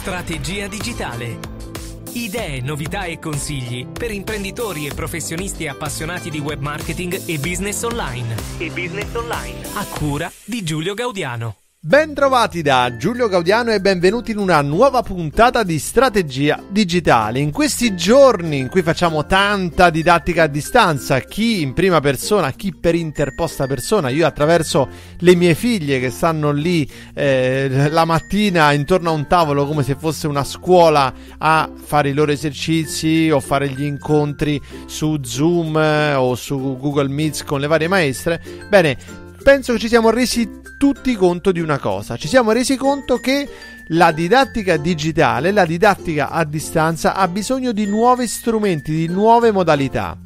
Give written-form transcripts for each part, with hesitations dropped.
Strategia digitale. Idee, novità e consigli per imprenditori e professionisti appassionati di web marketing e business online. A cura di Giulio Gaudiano. Ben trovati da Giulio Gaudiano e benvenuti in una nuova puntata di Strategia Digitale. In questi giorni in cui facciamo tanta didattica a distanza, chi in prima persona, chi per interposta persona, io attraverso le mie figlie che stanno lì la mattina intorno a un tavolo come se fosse una scuola a fare i loro esercizi o fare gli incontri su Zoom o su Google Meets con le varie maestre. Bene, penso che ci siamo resi tutti conto di una cosa, ci siamo resi conto che la didattica digitale, la didattica a distanza ha bisogno di nuovi strumenti, di nuove modalità.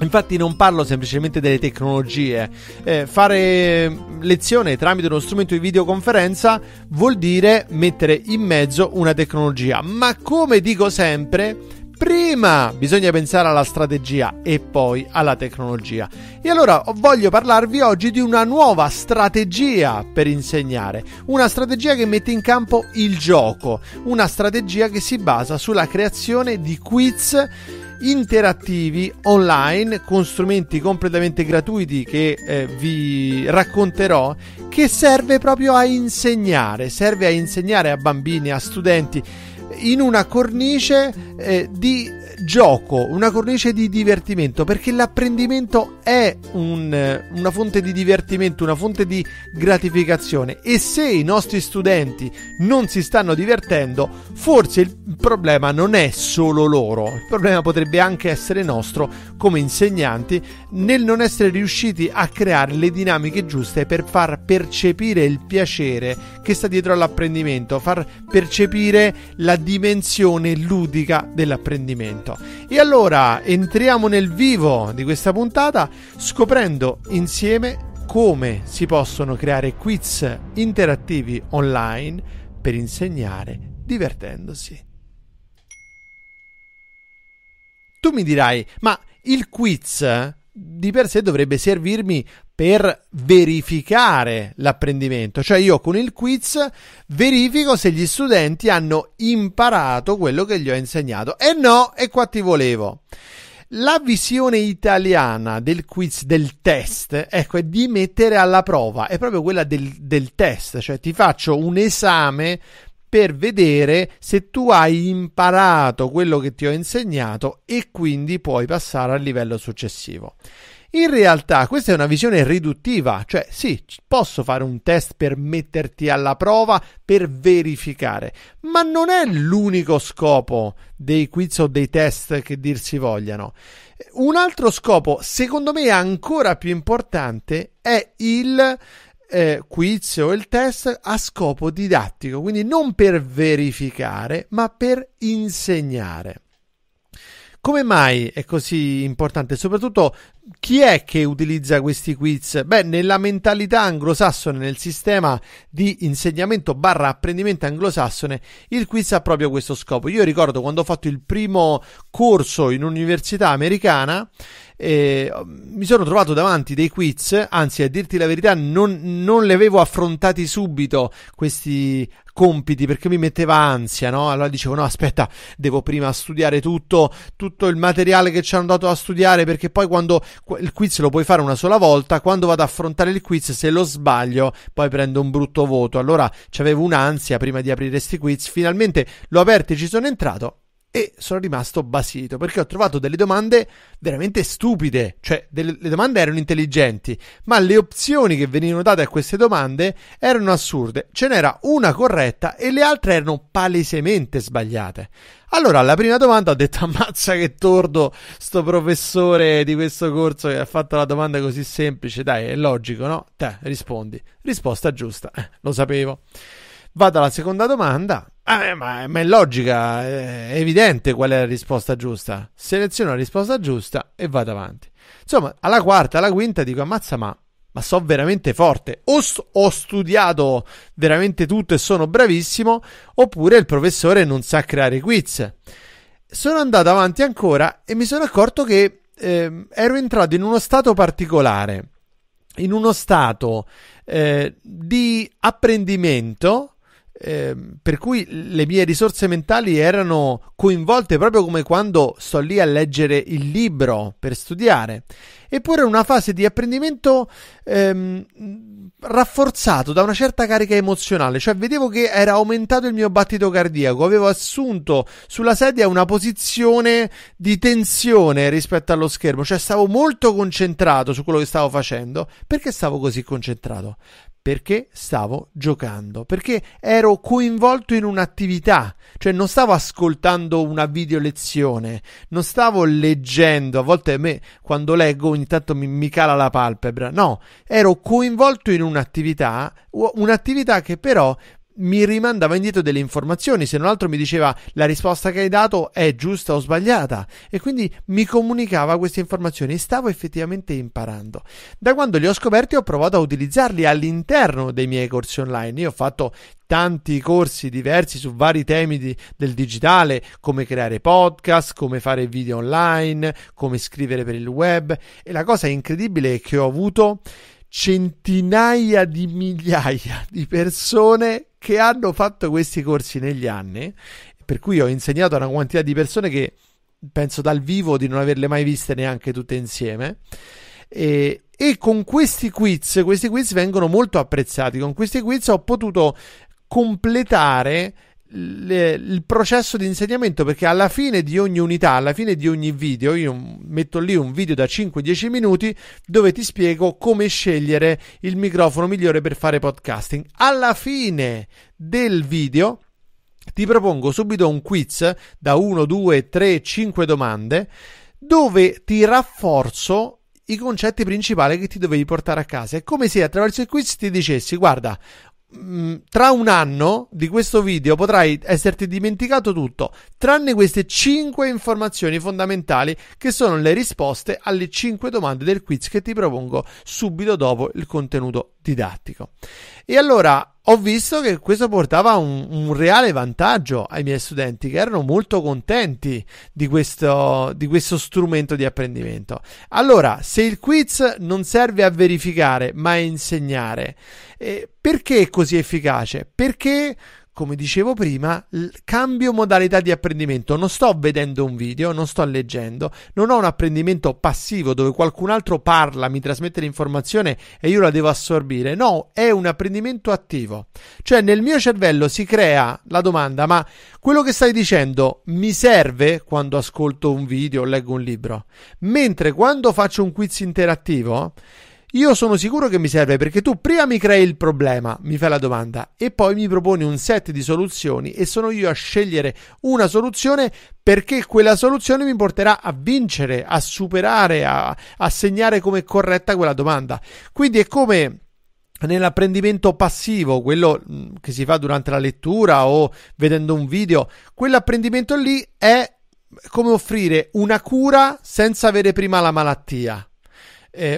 Infatti non parlo semplicemente delle tecnologie, fare lezione tramite uno strumento di videoconferenza vuol dire mettere in mezzo una tecnologia, ma come dico sempre, prima bisogna pensare alla strategia e poi alla tecnologia. E allora voglio parlarvi oggi di una nuova strategia per insegnare, una strategia che mette in campo il gioco, una strategia che si basa sulla creazione di quiz interattivi online con strumenti completamente gratuiti che vi racconterò, che serve proprio a insegnare, serve a insegnare a bambini, a studenti, in una cornice di gioco, una cornice di divertimento, perché l'apprendimento è una fonte di divertimento, una fonte di gratificazione, e se i nostri studenti non si stanno divertendo, forse il problema non è solo loro, il problema potrebbe anche essere nostro come insegnanti nel non essere riusciti a creare le dinamiche giuste per far percepire il piacere che sta dietro all'apprendimento, far percepire la dimensione ludica dell'apprendimento. E allora entriamo nel vivo di questa puntata scoprendo insieme come si possono creare quiz interattivi online per insegnare divertendosi. Tu mi dirai, ma il quiz di per sé dovrebbe servirmi per verificare l'apprendimento, cioè io con il quiz verifico se gli studenti hanno imparato quello che gli ho insegnato. E no, e qua ti volevo. La visione italiana del quiz, del test, ecco, è di mettere alla prova, è proprio quella del test, cioè ti faccio un esame per vedere se tu hai imparato quello che ti ho insegnato e quindi puoi passare al livello successivo. In realtà questa è una visione riduttiva, cioè sì, posso fare un test per metterti alla prova, per verificare, ma non è l'unico scopo dei quiz o dei test che dir si vogliano. Un altro scopo, secondo me ancora più importante, è il quiz o il test a scopo didattico, quindi non per verificare ma per insegnare. Come mai è così importante? Soprattutto chi è che utilizza questi quiz? Beh, nella mentalità anglosassone, nel sistema di insegnamento barra apprendimento anglosassone, il quiz ha proprio questo scopo. Io ricordo quando ho fatto il primo corso in un'università americana, mi sono trovato davanti dei quiz, anzi a dirti la verità non li avevo affrontati subito questi compiti perché mi metteva ansia, no? Allora dicevo no, aspetta, devo prima studiare tutto il materiale che ci hanno dato a studiare, perché poi quando il quiz lo puoi fare una sola volta, quando vado ad affrontare il quiz se lo sbaglio poi prendo un brutto voto. Allora c'avevo un'ansia prima di aprire sti quiz, finalmente l'ho aperto e ci sono entrato e sono rimasto basito perché ho trovato delle domande veramente stupide, cioè le domande erano intelligenti ma le opzioni che venivano date a queste domande erano assurde, ce n'era una corretta e le altre erano palesemente sbagliate. Allora alla prima domanda ho detto ammazza che tordo, sto professore di questo corso che ha fatto la domanda così semplice, dai è logico, no? Te rispondi, risposta giusta, lo sapevo. Vado alla seconda domanda. Ma è logica, è evidente qual è la risposta giusta. Seleziono la risposta giusta e vado avanti. Insomma, alla quarta, alla quinta dico ammazza, ma so veramente forte. Ho studiato veramente tutto e sono bravissimo, oppure il professore non sa creare quiz. Sono andato avanti ancora e mi sono accorto che ero entrato in uno stato particolare, in uno stato di apprendimento Per cui le mie risorse mentali erano coinvolte proprio come quando sto lì a leggere il libro per studiare. Eppure una fase di apprendimento rafforzato da una certa carica emozionale, cioè vedevo che era aumentato il mio battito cardiaco, avevo assunto sulla sedia una posizione di tensione rispetto allo schermo, cioè stavo molto concentrato su quello che stavo facendo. Perché stavo così concentrato? Perché stavo giocando, perché ero coinvolto in un'attività, cioè non stavo ascoltando una video lezione, non stavo leggendo, a volte a me quando leggo ogni tanto mi cala la palpebra, no, ero coinvolto in un'attività che però mi rimandava indietro delle informazioni, se non altro mi diceva la risposta che hai dato è giusta o sbagliata, e quindi mi comunicava queste informazioni e stavo effettivamente imparando. Da quando li ho scoperti ho provato a utilizzarli all'interno dei miei corsi online. Io ho fatto tanti corsi diversi su vari temi del digitale, come creare podcast, come fare video online, come scrivere per il web, e la cosa incredibile è che ho avuto centinaia di migliaia di persone che hanno fatto questi corsi negli anni, per cui ho insegnato a una quantità di persone che penso dal vivo di non averle mai viste neanche tutte insieme, e con questi quiz vengono molto apprezzati. Con questi quiz ho potuto completare il processo di insegnamento, perché alla fine di ogni unità, alla fine di ogni video, io metto lì un video da 5-10 minuti dove ti spiego come scegliere il microfono migliore per fare podcasting. Alla fine del video ti propongo subito un quiz da 1, 2, 3, 5 domande dove ti rafforzo i concetti principali che ti dovevi portare a casa. È come se attraverso il quiz ti dicessi: guarda, tra un anno di questo video potrai esserti dimenticato tutto, tranne queste 5 informazioni fondamentali che sono le risposte alle 5 domande del quiz che ti propongo subito dopo il contenuto didattico. E allora ho visto che questo portava un reale vantaggio ai miei studenti, che erano molto contenti di questo strumento di apprendimento. Allora, se il quiz non serve a verificare ma a insegnare, perché è così efficace? Perché, come dicevo prima, cambio modalità di apprendimento. Non sto vedendo un video, non sto leggendo, non ho un apprendimento passivo dove qualcun altro parla, mi trasmette l'informazione e io la devo assorbire. No, è un apprendimento attivo. Cioè nel mio cervello si crea la domanda: ma quello che stai dicendo mi serve quando ascolto un video o leggo un libro? Mentre quando faccio un quiz interattivo io sono sicuro che mi serve, perché tu prima mi crei il problema, mi fai la domanda e poi mi proponi un set di soluzioni e sono io a scegliere una soluzione, perché quella soluzione mi porterà a vincere, a superare, a segnare come corretta quella domanda. Quindi è come nell'apprendimento passivo, quello che si fa durante la lettura o vedendo un video, quell'apprendimento lì è come offrire una cura senza avere prima la malattia,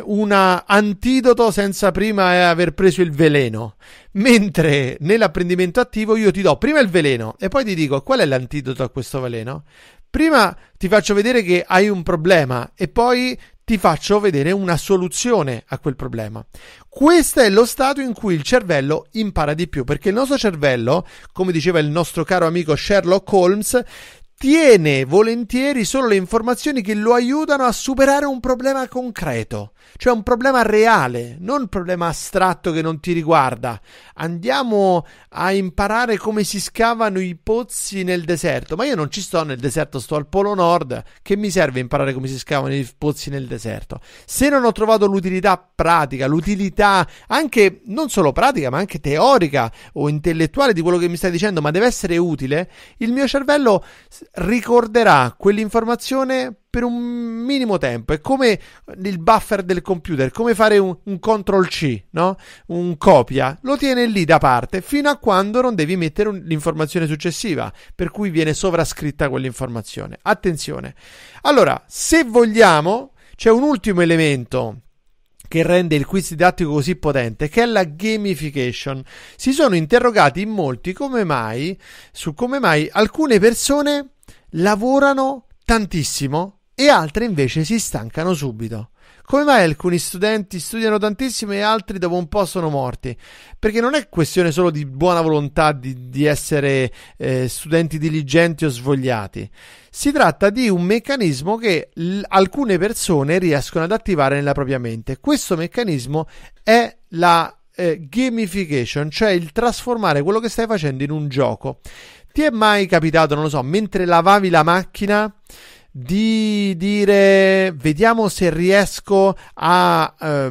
un antidoto senza prima aver preso il veleno. Mentre nell'apprendimento attivo io ti do prima il veleno e poi ti dico qual è l'antidoto a questo veleno. Prima ti faccio vedere che hai un problema e poi ti faccio vedere una soluzione a quel problema. Questo è lo stato in cui il cervello impara di più, perché il nostro cervello, come diceva il nostro caro amico Sherlock Holmes, tiene volentieri solo le informazioni che lo aiutano a superare un problema concreto, cioè un problema reale, non un problema astratto che non ti riguarda. Andiamo a imparare come si scavano i pozzi nel deserto, ma io non ci sto nel deserto, sto al Polo Nord, che mi serve imparare come si scavano i pozzi nel deserto? Se non ho trovato l'utilità pratica, l'utilità anche non solo pratica ma anche teorica o intellettuale di quello che mi stai dicendo, ma deve essere utile, il mio cervello ricorderà quell'informazione per un minimo tempo. È come il buffer del computer, come fare un Ctrl C, no? Un copia, lo tiene lì da parte fino a quando non devi mettere l'informazione successiva, per cui viene sovrascritta quell'informazione. Attenzione. Allora, se vogliamo, c'è un ultimo elemento che rende il quiz didattico così potente, che è la gamification. Si sono interrogati in molti su come mai alcune persone lavorano tantissimo e altre invece si stancano subito. Come mai alcuni studenti studiano tantissimo e altri dopo un po' sono morti? Perché non è questione solo di buona volontà, di essere studenti diligenti o svogliati. Si tratta di un meccanismo che alcune persone riescono ad attivare nella propria mente. Questo meccanismo è la gamification, cioè il trasformare quello che stai facendo in un gioco. Ti è mai capitato, non lo so, mentre lavavi la macchina, di dire vediamo se riesco a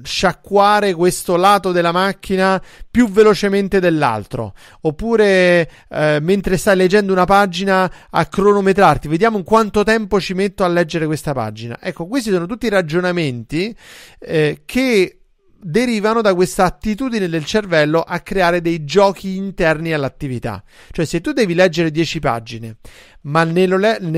sciacquare questo lato della macchina più velocemente dell'altro, oppure mentre stai leggendo una pagina a cronometrarti, vediamo in quanto tempo ci metto a leggere questa pagina? Ecco, questi sono tutti ragionamenti che derivano da questa attitudine del cervello a creare dei giochi interni all'attività. Cioè, se tu devi leggere 10 pagine, ma nel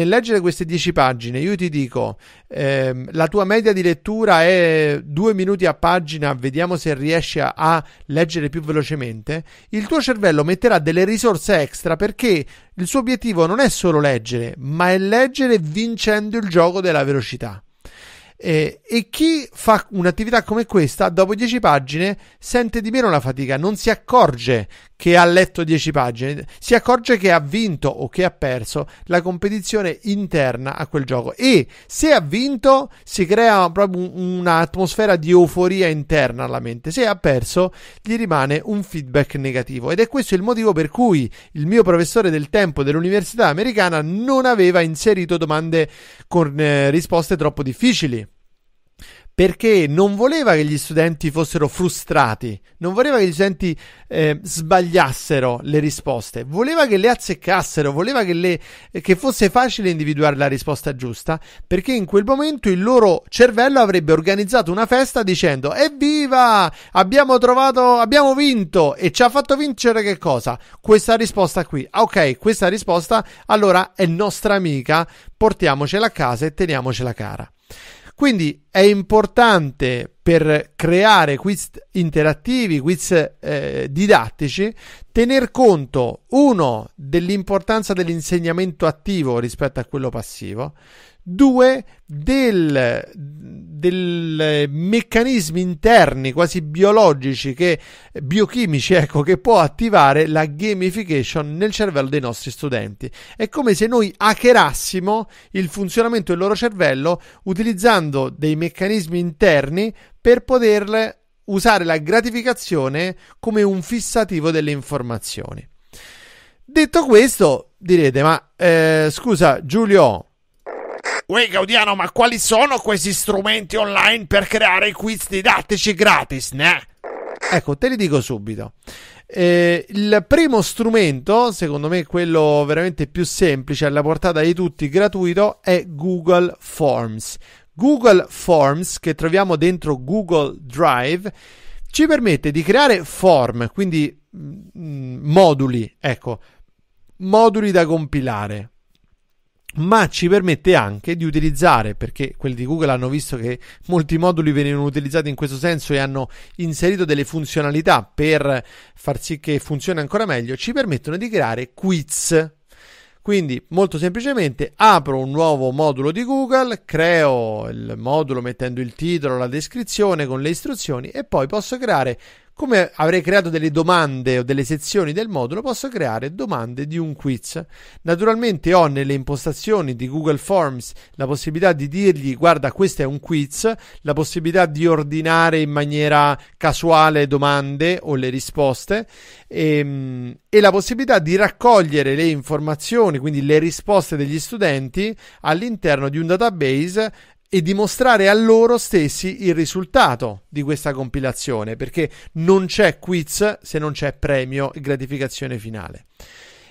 leggere queste 10 pagine io ti dico la tua media di lettura è 2 minuti a pagina, vediamo se riesci a leggere più velocemente, il tuo cervello metterà delle risorse extra, perché il suo obiettivo non è solo leggere, ma è leggere vincendo il gioco della velocità. E chi fa un'attività come questa, dopo 10 pagine sente di meno la fatica, non si accorge che ha letto 10 pagine, si accorge che ha vinto o che ha perso la competizione interna a quel gioco, e se ha vinto si crea proprio un'atmosfera di euforia interna alla mente, se ha perso gli rimane un feedback negativo. Ed è questo il motivo per cui il mio professore del tempo dell'università americana non aveva inserito domande con risposte troppo difficili, perché non voleva che gli studenti fossero frustrati, non voleva che gli studenti sbagliassero le risposte, voleva che le azzeccassero, voleva che fosse facile individuare la risposta giusta, perché in quel momento il loro cervello avrebbe organizzato una festa dicendo evviva, abbiamo vinto, e ci ha fatto vincere che cosa? Questa risposta qui. Ah, ok, questa risposta allora è nostra amica, portiamocela a casa e teniamocela cara. Quindi è importante, per creare quiz interattivi, quiz didattici, tener conto, uno, dell'importanza dell'insegnamento attivo rispetto a quello passivo, due, dei meccanismi interni, quasi biologici, biochimici, ecco, che può attivare la gamification nel cervello dei nostri studenti. È come se noi hackerassimo il funzionamento del loro cervello utilizzando dei meccanismi interni per poter usare la gratificazione come un fissativo delle informazioni. Detto questo, direte, ma scusa Giulio, uè Gaudiano, ma quali sono questi strumenti online per creare quiz didattici gratis, né? Ecco, te li dico subito. Il primo strumento, secondo me quello veramente più semplice, alla portata di tutti, gratuito, è Google Forms. Google Forms, che troviamo dentro Google Drive, ci permette di creare form, quindi moduli, ecco, moduli da compilare. Ma ci permette anche di utilizzare, perché quelli di Google hanno visto che molti moduli venivano utilizzati in questo senso e hanno inserito delle funzionalità per far sì che funzioni ancora meglio, ci permettono di creare quiz. Quindi molto semplicemente apro un nuovo modulo di Google, creo il modulo mettendo il titolo, la descrizione con le istruzioni, e poi posso creare, come avrei creato delle domande o delle sezioni del modulo, posso creare domande di un quiz. Naturalmente ho nelle impostazioni di Google Forms la possibilità di dirgli guarda, questo è un quiz, la possibilità di ordinare in maniera casuale domande o le risposte, e la possibilità di raccogliere le informazioni, quindi le risposte degli studenti, all'interno di un database e dimostrare a loro stessi il risultato di questa compilazione, perché non c'è quiz se non c'è premio e gratificazione finale.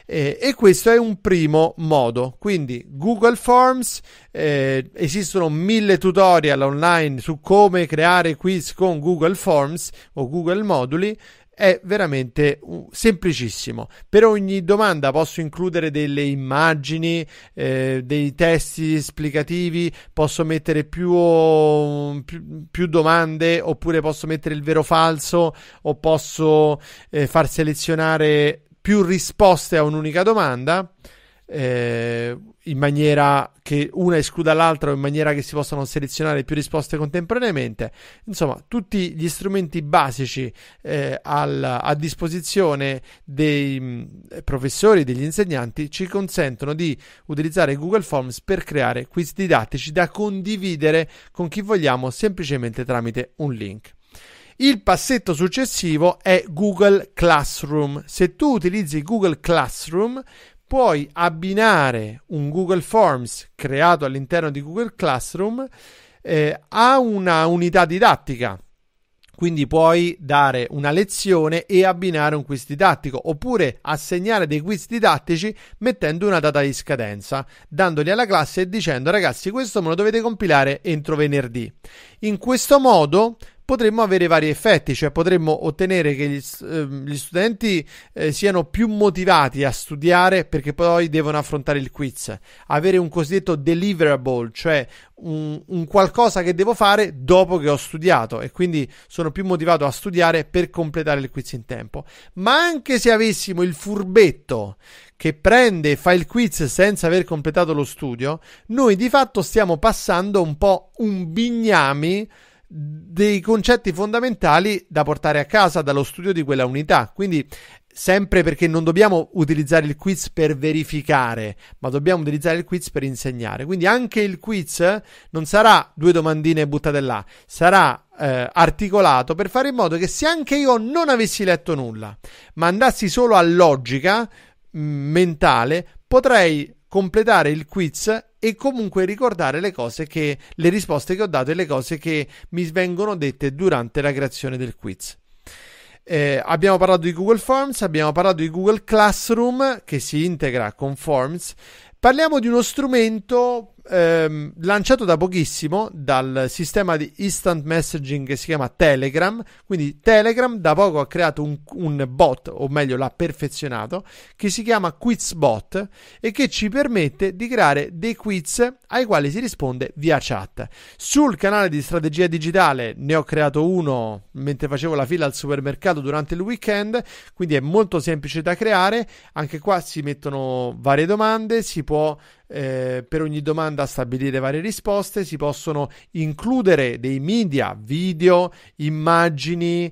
E questo è un primo modo. Quindi Google Forms, esistono 1000 tutorial online su come creare quiz con Google Forms o Google Moduli. È veramente semplicissimo. Per ogni domanda posso includere delle immagini, dei testi esplicativi, posso mettere più domande, oppure posso mettere il vero falso, o posso far selezionare più risposte a un'unica domanda. in maniera che una escluda l'altra o in maniera che si possano selezionare più risposte contemporaneamente. Insomma, tutti gli strumenti basici a disposizione dei professori, degli insegnanti, ci consentono di utilizzare Google Forms per creare quiz didattici da condividere con chi vogliamo semplicemente tramite un link. Il passetto successivo è Google Classroom. Se tu utilizzi Google Classroom, puoi abbinare un Google Forms creato all'interno di Google Classroom a una unità didattica. Quindi puoi dare una lezione e abbinare un quiz didattico, oppure assegnare dei quiz didattici mettendo una data di scadenza, dandoli alla classe e dicendo: ragazzi, questo me lo dovete compilare entro venerdì. In questo modo potremmo avere vari effetti, cioè potremmo ottenere che gli studenti siano più motivati a studiare perché poi devono affrontare il quiz, avere un cosiddetto deliverable, cioè un qualcosa che devo fare dopo che ho studiato, e quindi sono più motivato a studiare per completare il quiz in tempo. Ma anche se avessimo il furbetto che prende e fa il quiz senza aver completato lo studio, noi di fatto stiamo passando un po' un bignami dei concetti fondamentali da portare a casa dallo studio di quella unità. Quindi, sempre perché non dobbiamo utilizzare il quiz per verificare, ma dobbiamo utilizzare il quiz per insegnare. Quindi anche il quiz non sarà due domandine buttate là, sarà articolato per fare in modo che, se anche io non avessi letto nulla ma andassi solo a logica mentale, potrei completare il quiz e comunque ricordare le cose che, le risposte che ho dato e le cose che mi vengono dette durante la creazione del quiz. Abbiamo parlato di Google Forms, abbiamo parlato di Google Classroom che si integra con Forms. Parliamo di uno strumento lanciato da pochissimo dal sistema di instant messaging che si chiama Telegram. Quindi Telegram da poco ha creato un bot, o meglio l'ha perfezionato, che si chiama QuizBot e che ci permette di creare dei quiz ai quali si risponde via chat. Sul canale di Strategia Digitale ne ho creato uno mentre facevo la fila al supermercato durante il weekend, quindi è molto semplice da creare. Anche qua si mettono varie domande, si può per ogni domanda stabilire varie risposte, si possono includere dei media, video, immagini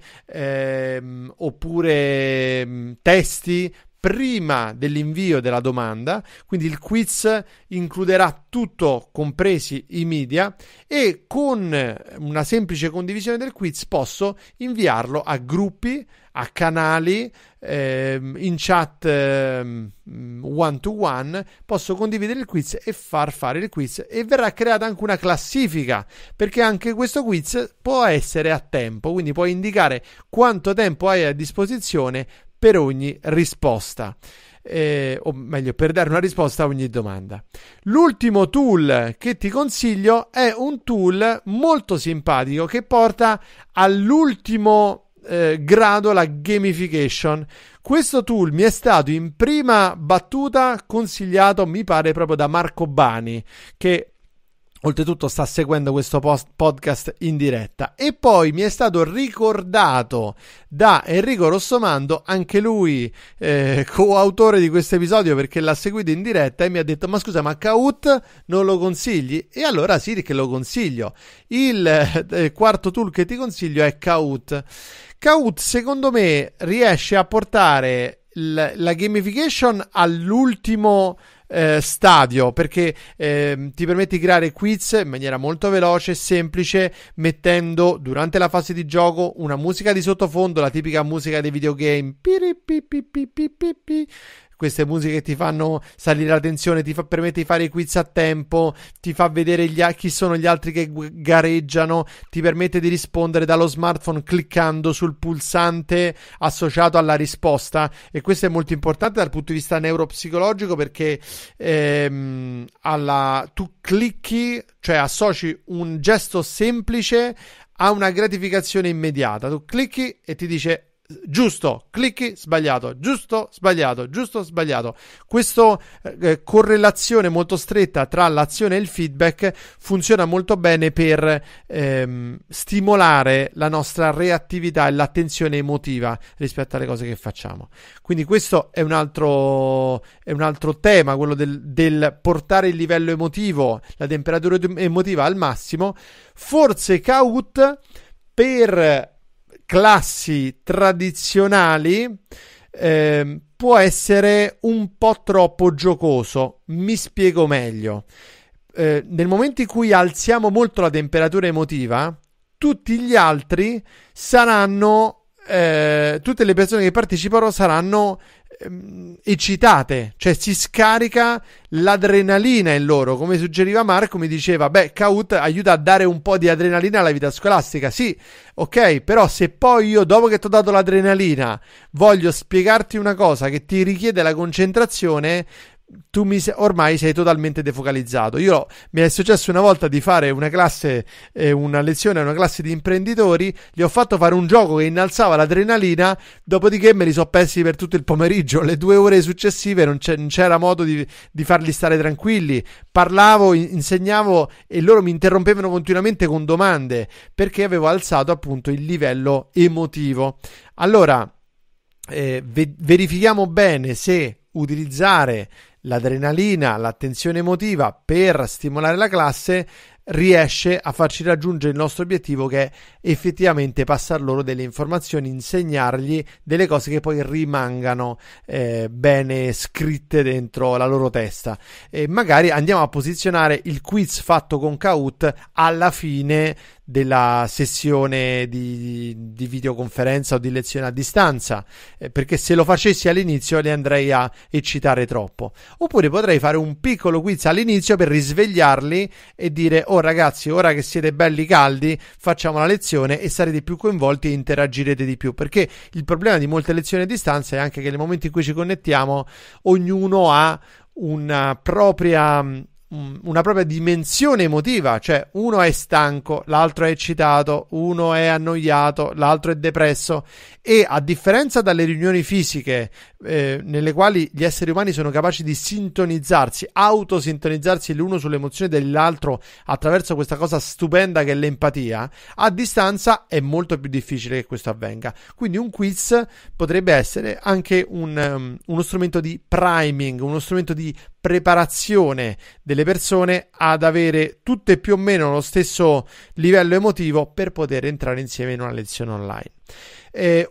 oppure testi prima dell'invio della domanda. Quindi il quiz includerà tutto, compresi i media, e con una semplice condivisione del quiz posso inviarlo a gruppi, a canali, in chat one to one, posso condividere il quiz e far fare il quiz, e verrà creata anche una classifica, perché anche questo quiz può essere a tempo, quindi puoi indicare quanto tempo hai a disposizione per ogni risposta, o meglio, per dare una risposta a ogni domanda. L'ultimo tool che ti consiglio è un tool molto simpatico che porta all'ultimo grado la gamification. Questo tool mi è stato in prima battuta consigliato, mi pare, proprio da Marco Bani, che oltretutto sta seguendo questo podcast in diretta, e poi mi è stato ricordato da Enrico Rossomando, anche lui coautore di questo episodio, perché l'ha seguito in diretta e mi ha detto: ma scusa, ma Kahoot non lo consigli? E allora sì che lo consiglio. Il quarto tool che ti consiglio è Kahoot. Kahoot, secondo me, riesce a portare la gamification all'ultimo stadio, perché ti permette di creare quiz in maniera molto veloce e semplice, mettendo durante la fase di gioco una musica di sottofondo, la tipica musica dei videogame. Queste musiche ti fanno salire la tensione, ti permette di fare i quiz a tempo, ti fa vedere chi sono gli altri che gareggiano, ti permette di rispondere dallo smartphone cliccando sul pulsante associato alla risposta, e questo è molto importante dal punto di vista neuropsicologico, perché tu clicchi, cioè associ un gesto semplice a una gratificazione immediata. Tu clicchi e ti dice: giusto, clicchi, sbagliato, giusto, sbagliato, giusto, sbagliato. Questa correlazione molto stretta tra l'azione e il feedback funziona molto bene per stimolare la nostra reattività e l'attenzione emotiva rispetto alle cose che facciamo. Quindi questo è un altro tema, quello del portare il livello emotivo, la temperatura emotiva al massimo. Forse Kahoot per classi tradizionali può essere un po' troppo giocoso. Mi spiego meglio. Nel momento in cui alziamo molto la temperatura emotiva, tutti gli altri saranno, tutte le persone che partecipano saranno eccitate, cioè si scarica l'adrenalina in loro. Come suggeriva Marco, mi diceva, beh, Kahoot aiuta a dare un po' di adrenalina alla vita scolastica, sì, ok, però se poi io, dopo che ti ho dato l'adrenalina, voglio spiegarti una cosa che ti richiede la concentrazione, tu ormai sei totalmente defocalizzato. Mi è successo una volta di fare una classe, una lezione a una classe di imprenditori, gli ho fatto fare un gioco che innalzava l'adrenalina, dopodiché me li sono persi per tutto il pomeriggio. Le 2 ore successive non c'era modo di farli stare tranquilli. Parlavo, insegnavo e loro mi interrompevano continuamente con domande, perché avevo alzato appunto il livello emotivo. Allora verifichiamo bene se utilizzare l'adrenalina, l'attenzione emotiva per stimolare la classe riesce a farci raggiungere il nostro obiettivo, che è effettivamente passar loro delle informazioni, insegnargli delle cose che poi rimangano bene scritte dentro la loro testa. E magari andiamo a posizionare il quiz fatto con Kahoot alla fine della sessione di videoconferenza o di lezione a distanza, perché se lo facessi all'inizio li andrei a eccitare troppo. Oppure potrei fare un piccolo quiz all'inizio per risvegliarli e dire: oh ragazzi, ora che siete belli caldi facciamo la lezione, e sarete più coinvolti e interagirete di più, perché il problema di molte lezioni a distanza è anche che nel momento in cui ci connettiamo ognuno ha una propria dimensione emotiva, cioè uno è stanco, l'altro è eccitato, uno è annoiato, l'altro è depresso, e a differenza dalle riunioni fisiche nelle quali gli esseri umani sono capaci di sintonizzarsi, autosintonizzarsi l'uno sull'emozione dell'altro attraverso questa cosa stupenda che è l'empatia, a distanza è molto più difficile che questo avvenga. Quindi un quiz potrebbe essere anche uno strumento di priming, uno strumento di preparazione delle persone ad avere tutte più o meno lo stesso livello emotivo per poter entrare insieme in una lezione online.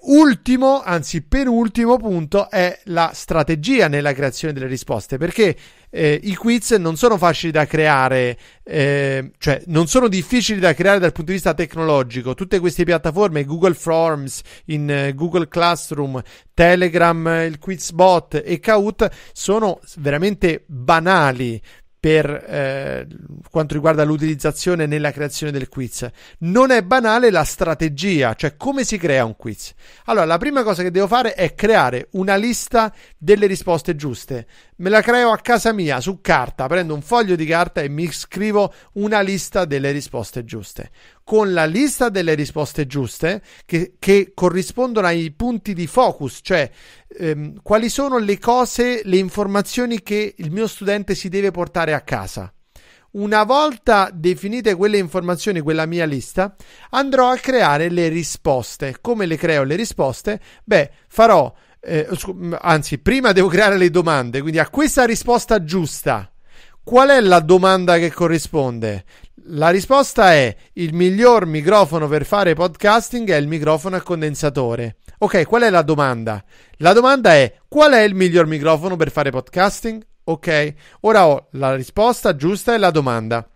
Ultimo, anzi penultimo punto, è la strategia nella creazione delle risposte, perché i quiz non sono facili da creare, cioè non sono difficili da creare dal punto di vista tecnologico. Tutte queste piattaforme, Google Forms, in Google Classroom, Telegram, il QuizBot e Kahoot, sono veramente banali per quanto riguarda l'utilizzazione nella creazione del quiz. Non è banale la strategia, cioè come si crea un quiz. Allora, la prima cosa che devo fare è creare una lista delle risposte giuste. Me la creo a casa mia, su carta, prendo un foglio di carta e mi scrivo una lista delle risposte giuste. Con la lista delle risposte giuste, che corrispondono ai punti di focus, cioè quali sono le cose, le informazioni che il mio studente si deve portare a casa. Una volta definite quelle informazioni, quella mia lista, andrò a creare le risposte. Come le creo le risposte? Beh, prima devo creare le domande, quindi a questa risposta giusta, qual è la domanda che corrisponde? La risposta è: il miglior microfono per fare podcasting è il microfono a condensatore. Ok, qual è la domanda? La domanda è: qual è il miglior microfono per fare podcasting? Ok, ora ho la risposta giusta e la domanda.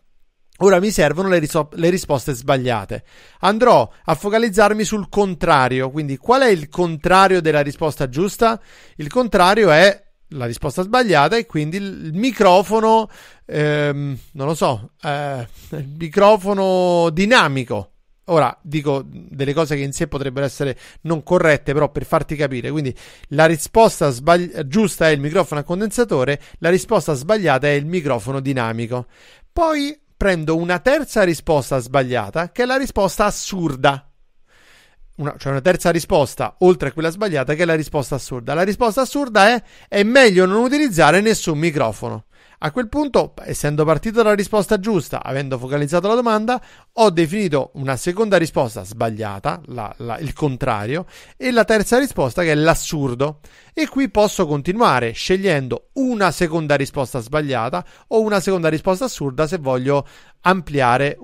Ora mi servono le risposte sbagliate. Andrò a focalizzarmi sul contrario, quindi qual è il contrario della risposta giusta? Il contrario è la risposta sbagliata, e quindi il microfono il microfono dinamico. Ora dico delle cose che in sé potrebbero essere non corrette, però per farti capire. Quindi la risposta giusta è il microfono a condensatore, la risposta sbagliata è il microfono dinamico. Poi prendo una terza risposta sbagliata, che è la risposta assurda. una terza risposta, oltre a quella sbagliata, che è la risposta assurda. La risposta assurda è meglio non utilizzare nessun microfono. A quel punto, essendo partito dalla risposta giusta, avendo focalizzato la domanda, ho definito una seconda risposta sbagliata, il contrario, e la terza risposta che è l'assurdo. E qui posso continuare scegliendo una seconda risposta sbagliata o una seconda risposta assurda se voglio ampliare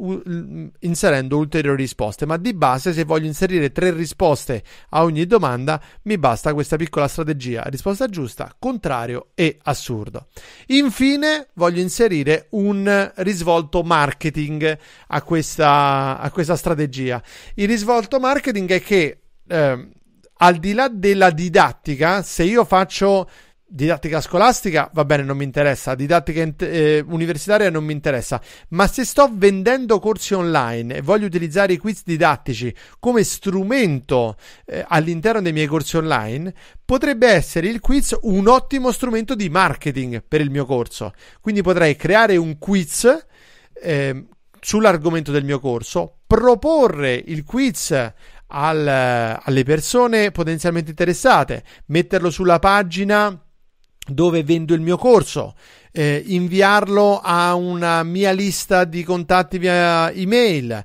inserendo ulteriori risposte, ma di base se voglio inserire 3 risposte a ogni domanda mi basta questa piccola strategia: risposta giusta, contrario e assurdo. Infine voglio inserire un risvolto marketing a questa strategia. Il risvolto marketing è che al di là della didattica, se io faccio didattica scolastica, va bene, non mi interessa, didattica universitaria non mi interessa, ma se sto vendendo corsi online e voglio utilizzare i quiz didattici come strumento all'interno dei miei corsi online, potrebbe essere il quiz un ottimo strumento di marketing per il mio corso. Quindi potrei creare un quiz sull'argomento del mio corso, proporre il quiz alle persone potenzialmente interessate, metterlo sulla pagina dove vendo il mio corso, inviarlo a una mia lista di contatti via email,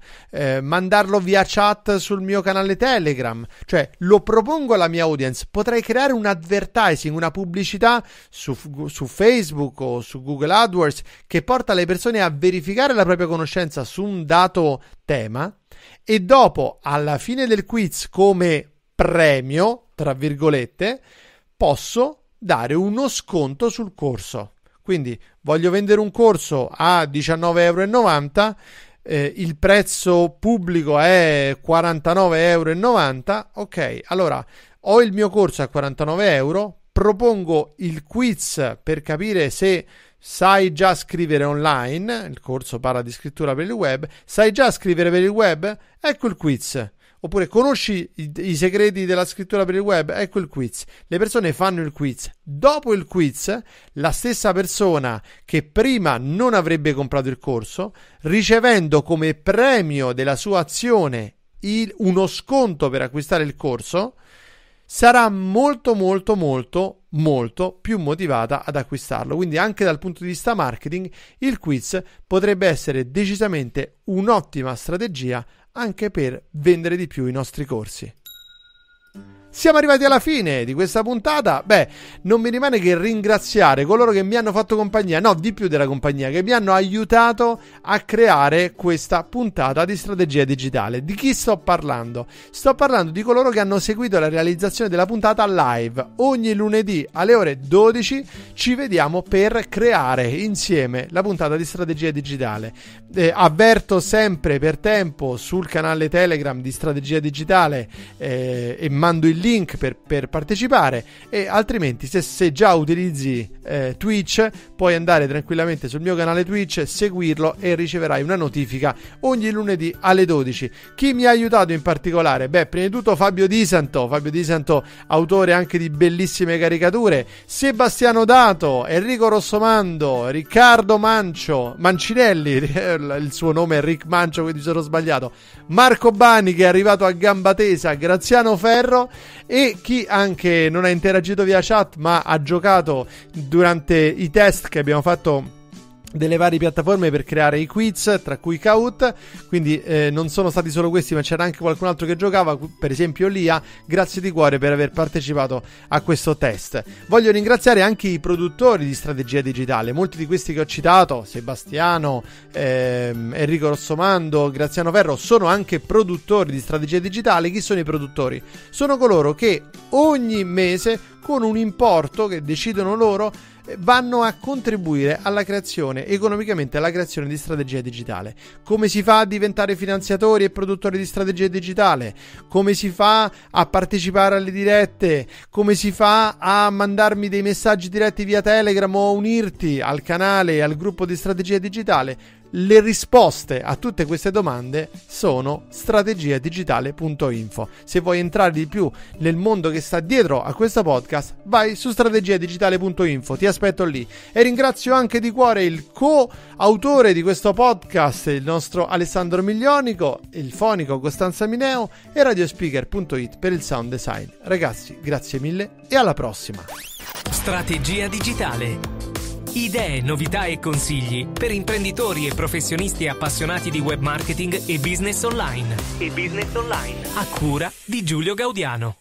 mandarlo via chat sul mio canale Telegram, cioè lo propongo alla mia audience. Potrei creare un advertising, una pubblicità su Facebook o su Google AdWords che porta le persone a verificare la propria conoscenza su un dato tema, e dopo, alla fine del quiz, come premio, tra virgolette, posso dare uno sconto sul corso. Quindi voglio vendere un corso a 19,90 €, il prezzo pubblico è 49,90 €, ok, allora ho il mio corso a 49 €, propongo il quiz per capire se sai già scrivere online, il corso parla di scrittura per il web, sai già scrivere per il web? Ecco il quiz. Oppure conosci i segreti della scrittura per il web? Ecco il quiz. Le persone fanno il quiz. Dopo il quiz, la stessa persona che prima non avrebbe comprato il corso, ricevendo come premio della sua azione uno sconto per acquistare il corso, sarà molto molto molto molto più motivata ad acquistarlo. Quindi anche dal punto di vista marketing il quiz potrebbe essere decisamente un'ottima strategia anche per vendere di più i nostri corsi. Siamo arrivati alla fine di questa puntata. Beh, non mi rimane che ringraziare coloro che mi hanno fatto compagnia, no, di più della compagnia, che mi hanno aiutato a creare questa puntata di strategia digitale. Di chi sto parlando? Sto parlando di coloro che hanno seguito la realizzazione della puntata live. Ogni lunedì alle ore 12 ci vediamo per creare insieme la puntata di strategia digitale. Avverto sempre per tempo sul canale Telegram di strategia digitale e mando il link per partecipare, e altrimenti se già utilizzi Twitch puoi andare tranquillamente sul mio canale Twitch, seguirlo e riceverai una notifica ogni lunedì alle 12. Chi mi ha aiutato in particolare? Beh, prima di tutto Fabio Di Santo, autore anche di bellissime caricature, Sebastiano Dato, Enrico Rossomando, Riccardo Mancio, Mancinelli, il suo nome è Rick Mancio, quindi sono sbagliato, Marco Bani che è arrivato a gamba tesa, Graziano Ferro, e chi anche non ha interagito via chat ma ha giocato durante i test che abbiamo fatto delle varie piattaforme per creare i quiz, tra cui Kahoot. Quindi non sono stati solo questi, ma c'era anche qualcun altro che giocava, per esempio Lia. Grazie di cuore per aver partecipato a questo test. Voglio ringraziare anche i produttori di strategia digitale, molti di questi che ho citato, Sebastiano, Enrico Rossomando, Graziano Ferro, sono anche produttori di strategia digitale. Chi sono i produttori? Sono coloro che ogni mese, con un importo che decidono loro, vanno a contribuire alla creazione, economicamente alla creazione di strategia digitale. Come si fa a diventare finanziatori e produttori di strategia digitale? Come si fa a partecipare alle dirette? Come si fa a mandarmi dei messaggi diretti via Telegram o a unirti al canale e al gruppo di strategia digitale? Le risposte a tutte queste domande sono strategiadigitale.info. Se vuoi entrare di più nel mondo che sta dietro a questo podcast, vai su strategiadigitale.info, ti aspetto lì. E ringrazio anche di cuore il coautore di questo podcast, il nostro Alessandro Miglionico, il fonico Costanza Mineo e Radiospeaker.it per il sound design. Ragazzi, grazie mille e alla prossima. Strategia digitale. Idee, novità e consigli per imprenditori e professionisti appassionati di web marketing e business online. A cura di Giulio Gaudiano.